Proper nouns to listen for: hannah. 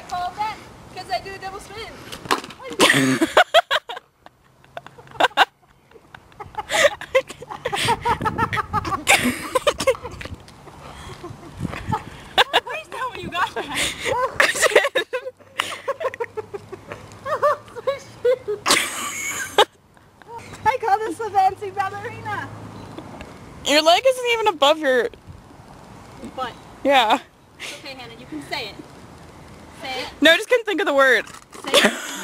I call that because I do a double spin. Where's that when you got that? I call this the fancy ballerina. Your leg isn't even above your butt. Yeah. Okay, Hannah, you can say it. Say it. No, I just couldn't think of the word. Say it.